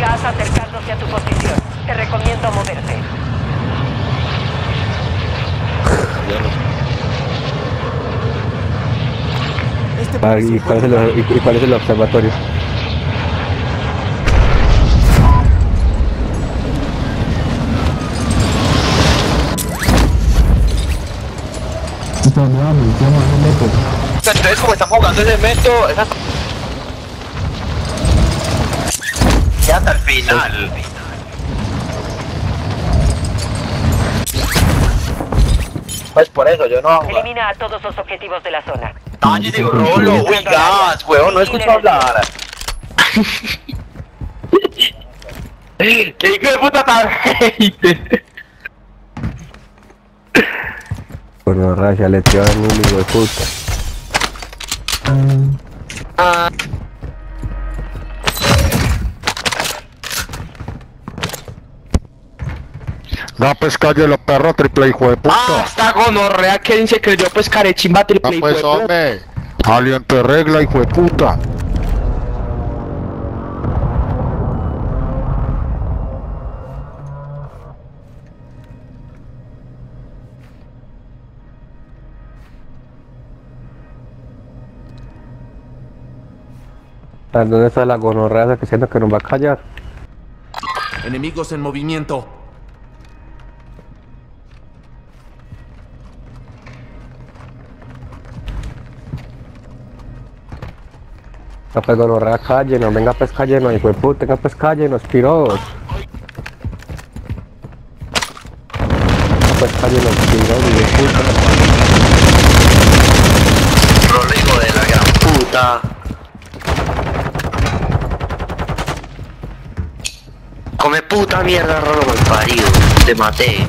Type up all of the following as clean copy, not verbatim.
Gas acercándose a tu posición. Te recomiendo moverte. ¿Cuál es el observatorio? Ustedes como están jugando ese evento, ya hasta el final. Pues por eso yo no hago. Elimina a todos los objetivos de la zona. Daño de Rolo, uy, gas, weón, no escucho hablar. ¡Qué hijo de puta tan hate! Bueno, racha, le tiró a mi hijo de puta. No, pues calle los perros, triple hijo de puta. Ah, está gonorrea, que dice que yo pues carechimba triple hijo de puta. No, pues hombre, aliento regla hijo de puta. ¿Dónde está la gonorrea que siento que nos va a callar? Enemigos en movimiento. No, pues gonorrea, cállenos, venga pues cállenos, hijo de puta, venga pues cállenos, piros. Venga pues cállenos, piros, hijo de puta. Rodrigo de la gran puta. Come puta mierda, Rolo malparido, te maté.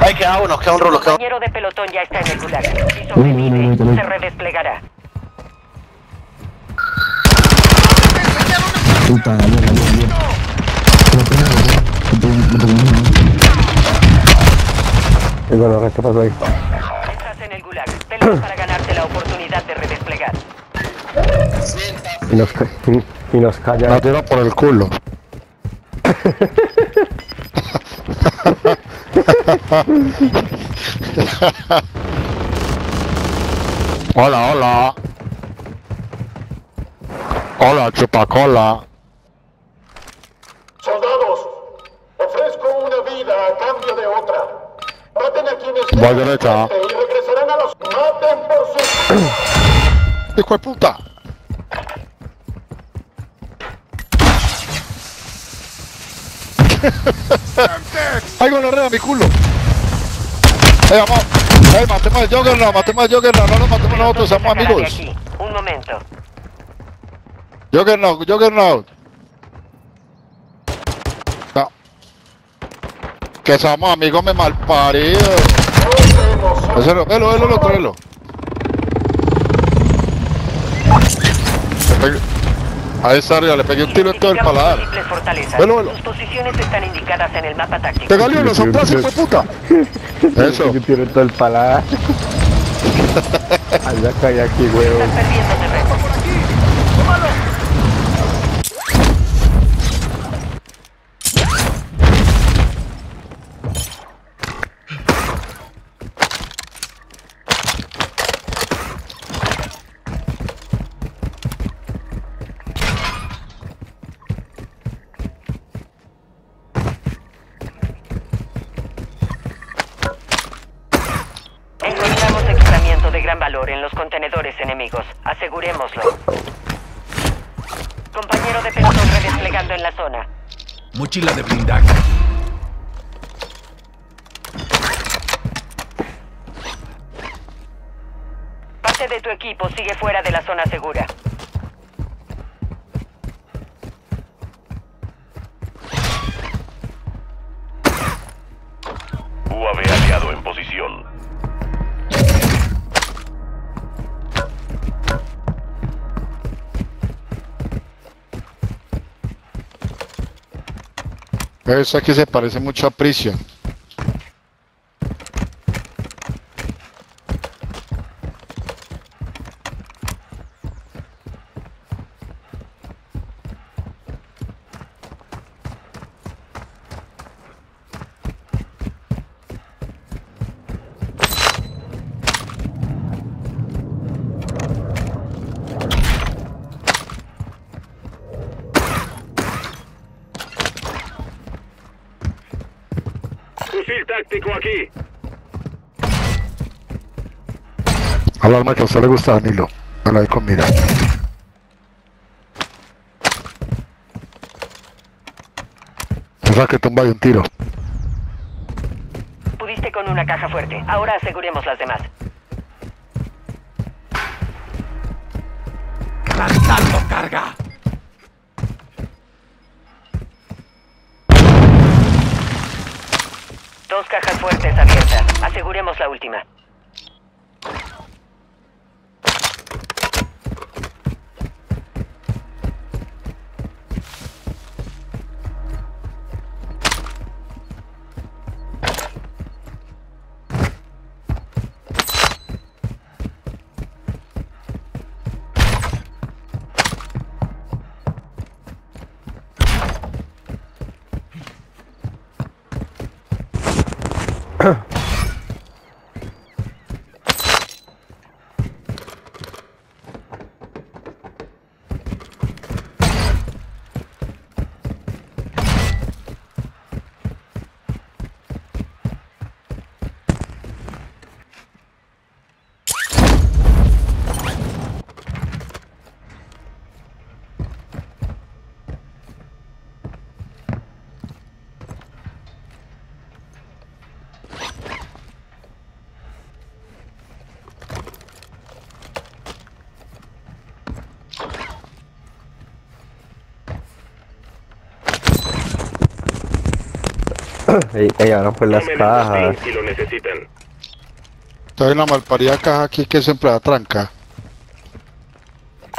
Ahí queda uno, queda un Rolo, queda un... El compañero de pelotón ya está en el gulag. Si sobrevive, se redesplegará. Puta, bueno, ¿qué pasó ahí? Estás en el gulag, pelos para ganarte la oportunidad de redesplegar. Y nos callan. La tiro por el culo. Hola, hola. Hola, chupacola. Soldados, ofrezco una vida a cambio de otra. Maten a quienes voy derecha y regresarán a los... Maten por su... ¡Hijo de puta! ¡Ay, gonorrea, mi culo! ¡Ey, vamos! ¡Ey, matemos al Juggernaut! ¡Matemos al Juggernaut! ¡No lo matemos nosotros! ¡Somos amigos! Un momento. Juggernaut, Juggernaut. No. Que somos amigos, me malparido. Velo, velo, otro, velo. Ahí está arriba, le pegué un tiro en todo el paladar. Velo, velo. Sus posiciones están indicadas en el mapa táctico. ¡Pégale uno, son plazos, hijo de puta! Eso. Un tiro en todo el paladar. Allá cae aquí, huevo. Estás perdiendo terreno. ¡Tómalo! En los contenedores enemigos, asegurémoslo. Compañero de pelotón redesplegando en la zona. Mochila de blindaje. Parte de tu equipo sigue fuera de la zona segura. Eso aquí se parece mucho a Prisión. Aquí. A la arma que a usted le gusta, Danilo, a la de comida. Esa que tumba de un tiro. Pudiste con una caja fuerte, ahora aseguremos las demás. ¡Lanzando carga! Dos cajas fuertes abiertas. Aseguremos la última. Ey, ahora pues las cajas. Si lo necesitan. Hay una malparida caja aquí que siempre la tranca.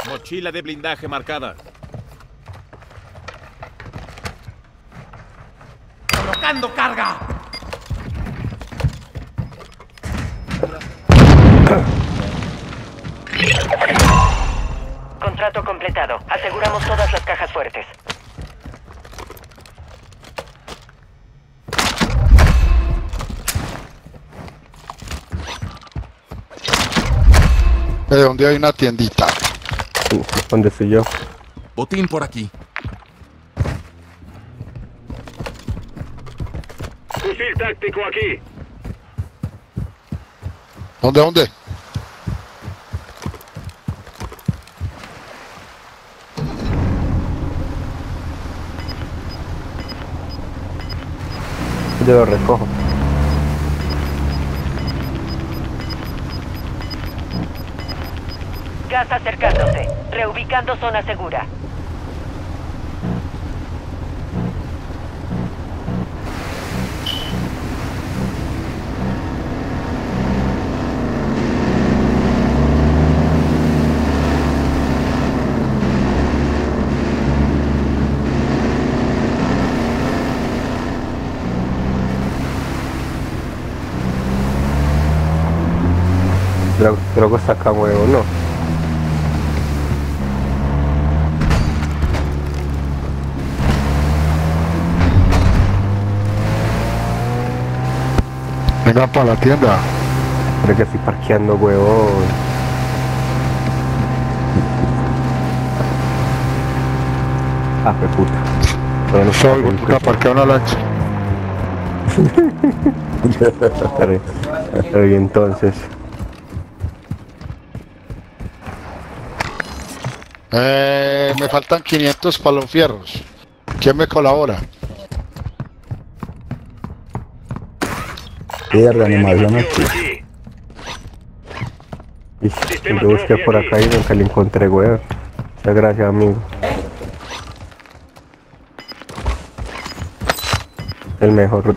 Mochila de blindaje marcada. Colocando carga. Contrato completado. Aseguramos todas las cajas fuertes. Donde hay una tiendita. ¿Dónde soy yo? Botín por aquí. Fusil táctico aquí. ¿Dónde? Yo lo recojo. Gas acercándose, reubicando zona segura. Creo que está acá, huevo, ¿no? Venga para la tienda. Creo que estoy parqueando, huevón. Ah, qué puta. Bueno, soy puta, parquea una lancha. Y entonces. Me faltan 500 palonfierros. ¿Quién me colabora? Reanimación aquí. Yo busqué por acá y nunca le encontré, weón. Muchas gracias, amigo. El mejor.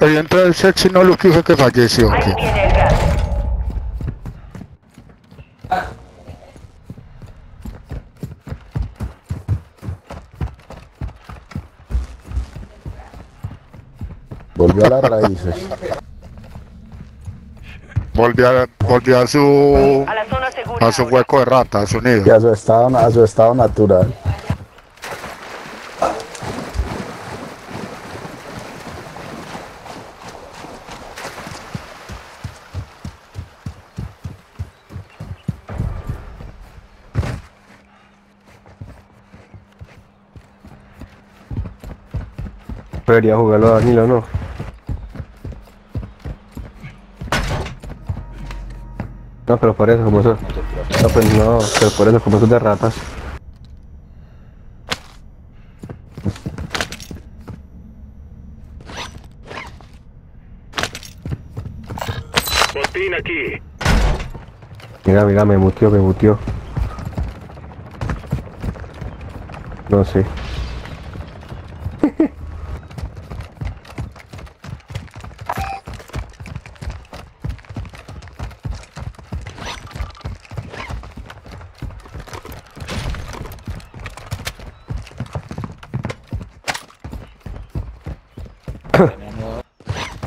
Ahí entra el sexy, no lo quiso que falleció. Ahí viene el gas. volvió a las raíces. Volvió a su hueco de rata, a su nido. Y a su estado natural. Debería jugarlo a Danilo, ¿no? No, pero por eso, como eso. No, pues no, pero por eso, como eso de ratas. Botín aquí. Mira, mira, me muteó, me muteó. No sé.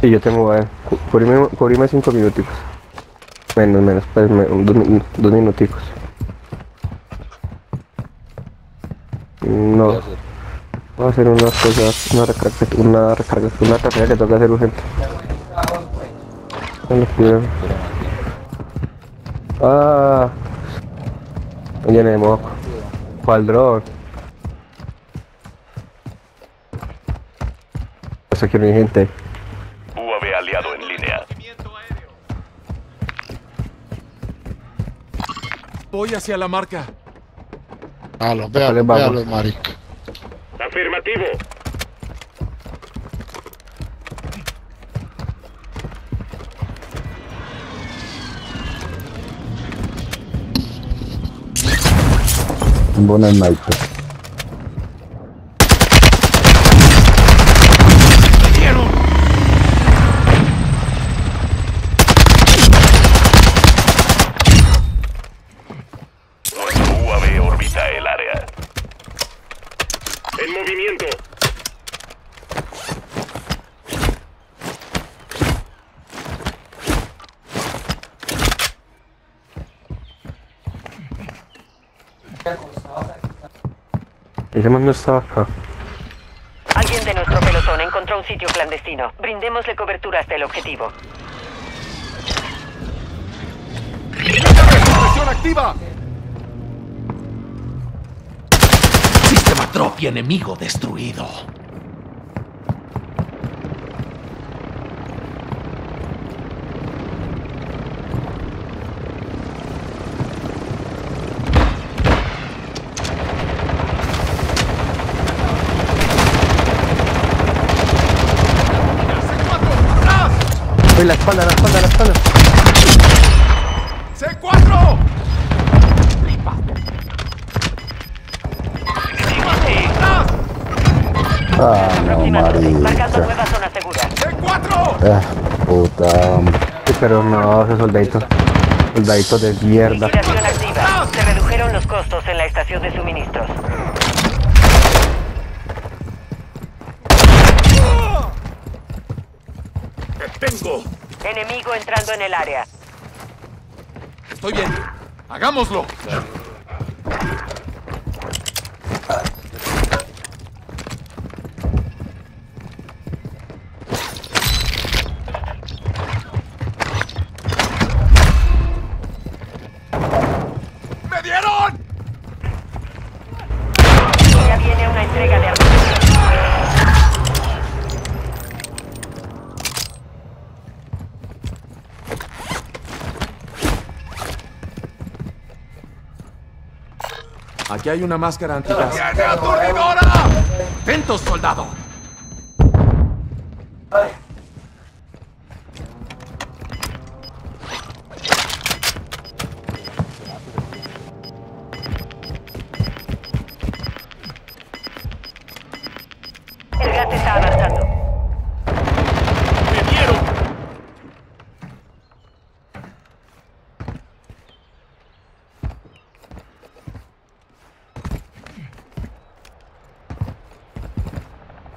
Sí, yo tengo a cubríme 5 minuticos. Menos, pues, 2 minuticos. No. Voy a hacer unas cosas, una tarea que tengo que hacer urgente. No los pido. Ah. Me llené de moco. ¿Cuál dron? Eso quiero mi gente. Aliado en línea. Voy hacia la marca. Véalo, marica. Afirmativo. Buena sniper. Ese man no estaba acá. Alguien de nuestro pelotón encontró un sitio clandestino. Brindémosle cobertura hasta el objetivo. ¡Presión activa! Sistema tropia enemigo destruido. La espalda, la espalda, la espalda. ¡C4! Ah, no, marica. ¡C4! Puta. Pero no, esos soldaditos. Soldaditos de mierda. Se redujeron los costos en la estación de suministros. Tengo. Enemigo entrando en el área. Estoy bien. Hagámoslo. ¡Me dieron! Ya viene una entrega de armas. Aquí hay una máscara antigas. ¡Viene aturdidora! ¡Atentos, soldado! El gato está avanzando. ¡Me dieron!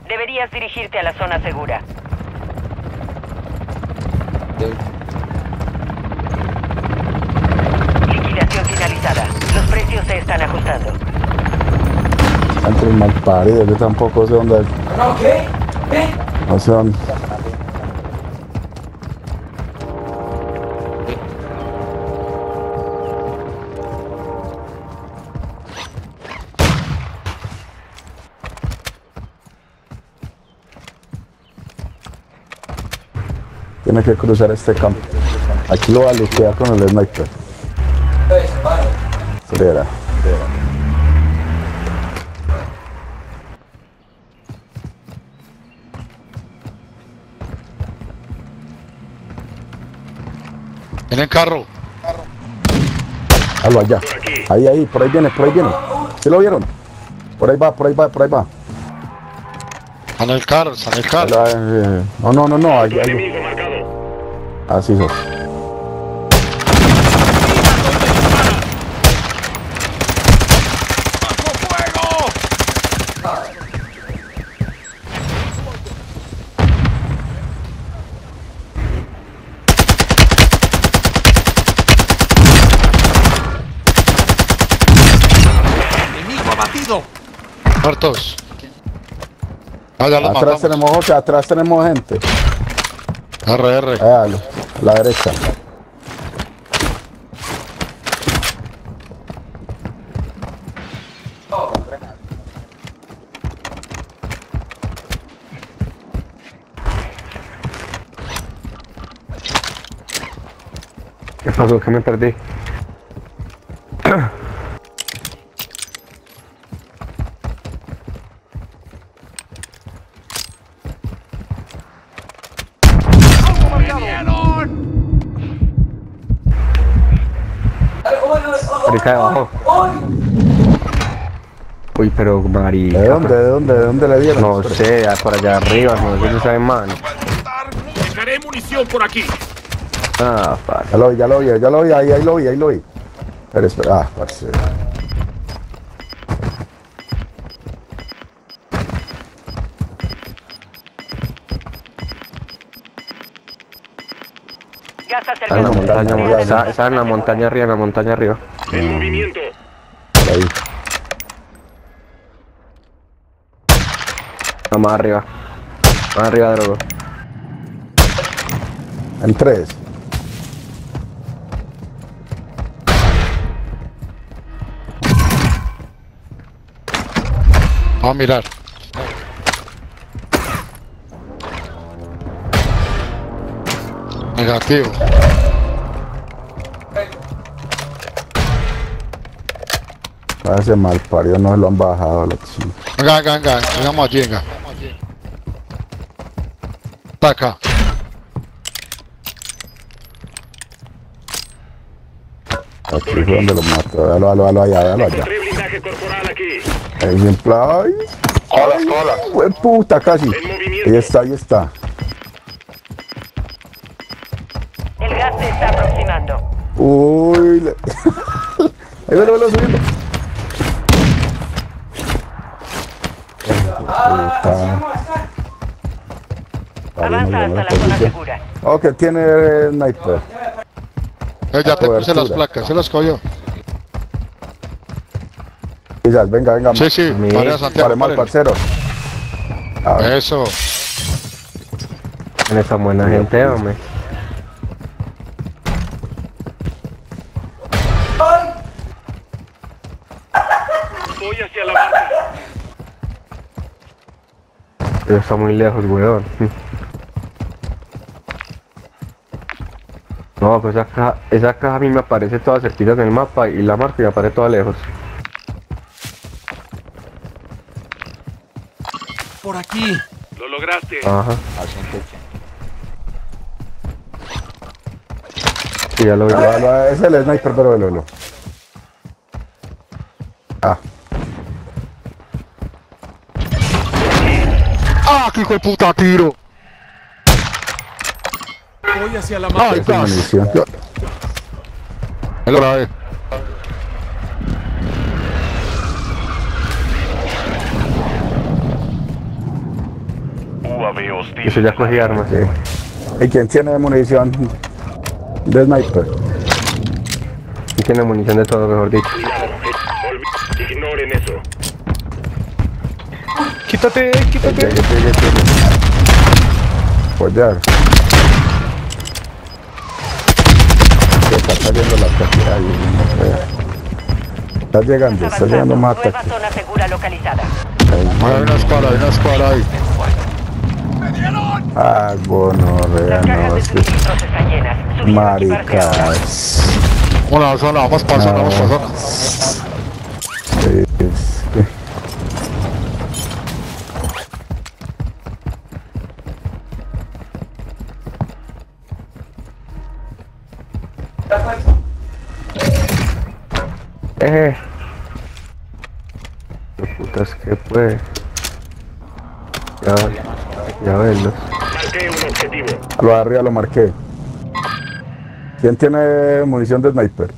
Deberías dirigirte a la zona segura. Liquidación finalizada. Los precios se están ajustando. Entre el mal parido, yo tampoco sé dónde. No, ¿qué? ¿Qué? No sé dónde. Tiene que cruzar este campo. Aquí lo va a luchar con el sniper. Espera. Viene el carro. Hazlo allá. Ahí, por ahí viene, por ahí viene. ¿Sí lo vieron? Por ahí va. Sale el carro. No, hay enemigo marcado. Así es. Enemigo abatido. Muertos. Atrás tenemos otra, atrás tenemos gente. RR. A la derecha. ¿Qué pasó? Que me perdí. Acá abajo. Uy, pero marica. ¿De dónde le dieron? No sé, por allá arriba, no sé si saben más. Dejaré munición por aquí. Ah, parce. Ya lo vi, ahí lo vi. Pero espera, parce. Está en la montaña arriba, En movimiento. Ahí. No, más arriba, drogo. En 3. Vamos a mirar. Negativo. Ese mal parido no lo han bajado. Venga, llegamos aquí, Está acá. Aquí fue donde lo mató. Dalo allá. Ejemplar. Hola. Puta, casi. Ahí está. El gas se está aproximando. Uy. Ahí velo subiendo. Avanza hasta la zona segura. Ok, tiene sniper. Ya te puse las placas, se las cogió. Venga. Sí, María Santiago. Vale, parcero. Eso. En esa buena gente, hombre. Voy hacia la base. Pero está muy lejos, weón. No, pues esa caja a mí me aparece toda cerquita en el mapa y la marca me aparece toda lejos. Por aquí. Lo lograste. Ajá. Sí, ya lo vi. Es el sniper, pero velo. ¡Qué hijo de puta tiro! Voy hacia la madre. Es lo grave. Eso ya cogí armas, ¿Y quién tiene munición de sniper? Y tiene munición de todo, mejor dicho. Ignoren eso. Quítate, quítate. Pues ya. Se está saliendo la cantidad. Está llegando más. Nueva zona segura localizada. Hay una escuadra, ahí. Ay, bueno, no, es que... maricas. Hola, zona, vamos para zona, putas que fue. Ya verlos. Marqué un objetivo. Lo arriba lo marqué. ¿Quién tiene munición de sniper?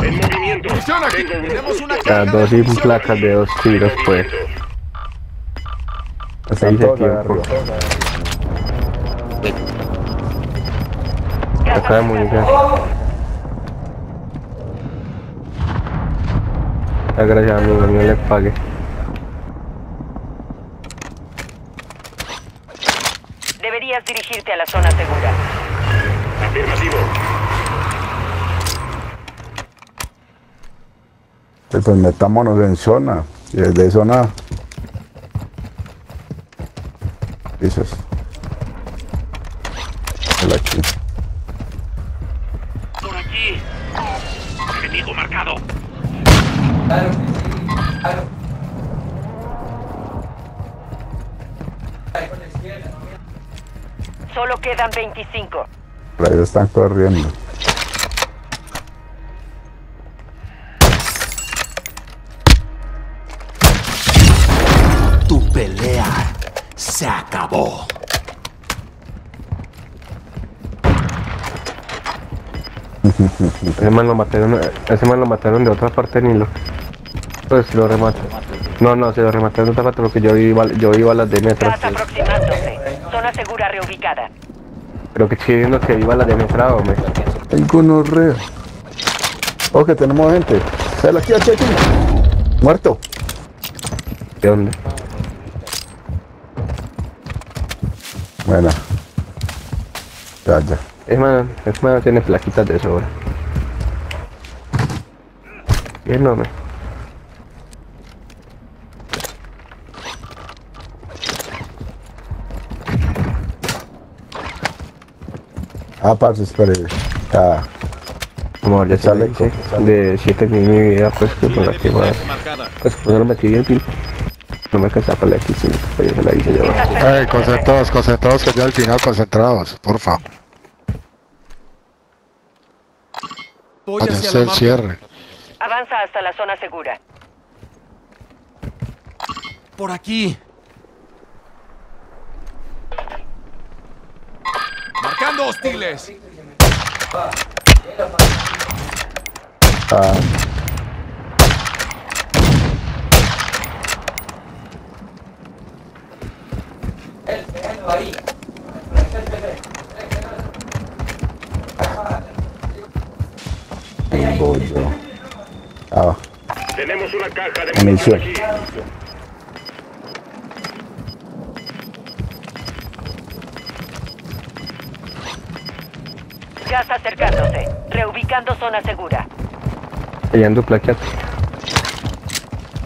En movimiento. Tenemos una carga. Dos y placas de dos tiros, pues. Así se tiempo. Acá de munición. Gracias, amigo, no le pague. Deberías dirigirte a la zona segura. Afirmativo. Pues metámonos en zona. Y desde zona. Dices. Por aquí. Objetivo marcado. Claro que sí, claro. Solo quedan 25. Por ahí están corriendo. Tu pelea se acabó. Ese man lo mataron, de otra parte, Nilo. Pues si lo rematan. No, si lo rematan de otra parte, porque yo vi balas de metra. Estás aproximándose. Zona segura reubicada. Pero que estoy viendo que vi balas de metra, hombre. El gonorreo. Oh, que tenemos gente. Sale aquí. Muerto. ¿De dónde? Bueno. Ya. Es más, tiene plaquitas de sobra. Bien, no me. Parce, espere. Como ya sale de 7 mil mi vida, pues que por aquí va. Pues no lo metí bien, pin. No me alcanza para la X, pero yo se la hice llevar. Concentrados, que ya al final concentrados, porfa. Hacia el cierre. Avanza hasta la zona segura. Por aquí. Marcando hostiles. Tenemos una caja de munición. Gas acercándose, reubicando zona segura. Hallando plaquetas.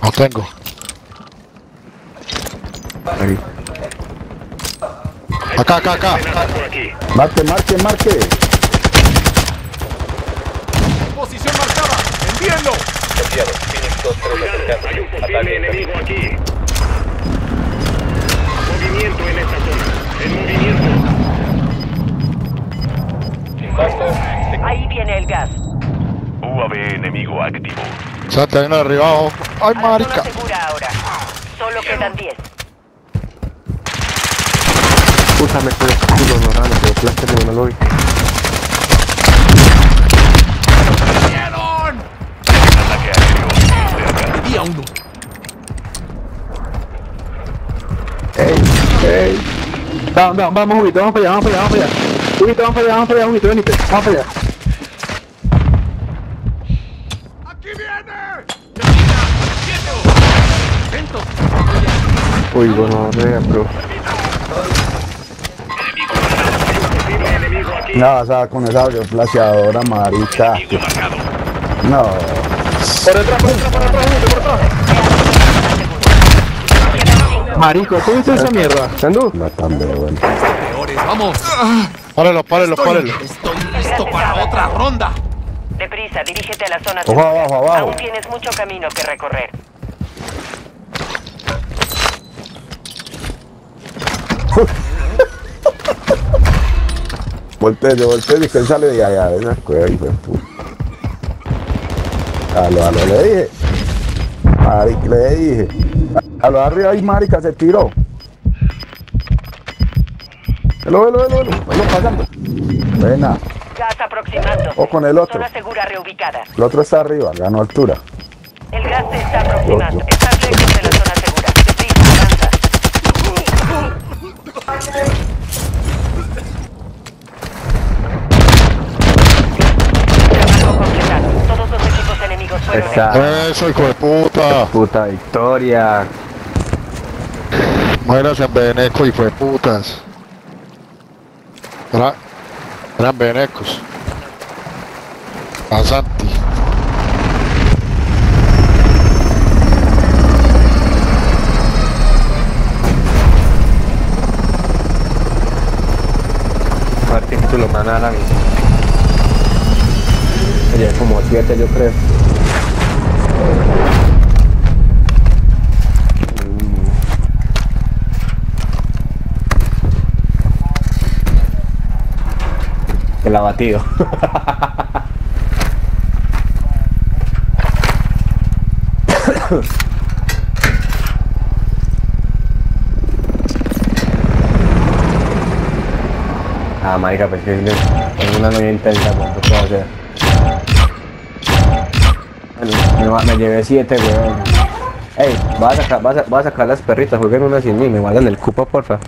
No tengo. Ahí. Acá. Marque. Posición marcada. Entiendo. Hay un posible enemigo aquí. Movimiento en esta zona. En movimiento. Ahí viene el gas. UAV enemigo activo. Ya te viene arribado. ¡Ay, marica! Segura ahora. Solo quedan 10. Úsame con el escudo, Norano, pero plásteme una lobby. Uno. wey. Vamos, Huguito, vamos para allá, vamos para allá, vamos para allá. Huguito, vamos para allá, vamos para allá, Huguito, venite, vamos para allá. ¡Aquí viene! Uy, bueno, no vean, bro. No, o sea, con esa placeadora, marica. No. Por detrás, por detrás, por detrás, por detrás. Marico, ¿tú viste esa mierda? ¿Sandú? No, también, bueno. Vamos. Páralo, páralo, páralo. Estoy listo para otra ronda. Deprisa, dirígete a la zona sur. Abajo, abajo. Aún tienes mucho camino que recorrer. Volteo y que él sale de allá, de una escuela y fue puto. A lo, le dije. Maric, le dije. A lo arriba y marica se tiró. Velo. Vamos pasando. Buena. Ya está aproximando. O con el otro. Zona segura reubicada. El otro está arriba, ganó altura. El gas se está aproximando. Otro. Estás lejos de la zona segura. Deprisa, avanza. Eso, hijo de puta. Puta victoria. Mueras en Beneco, hijo de putas. Eran Benecos. Pasanti. Martín, tú lo mandas a la misma. Oye, como 7 yo creo. El abatido. Ah, marica, pues que es una novia intensa, ¿cuánto puedo hacer? Me llevé 7, weón. Ey, voy a sacar las perritas, jueguen una sin mí, me guardan el cupo, porfa.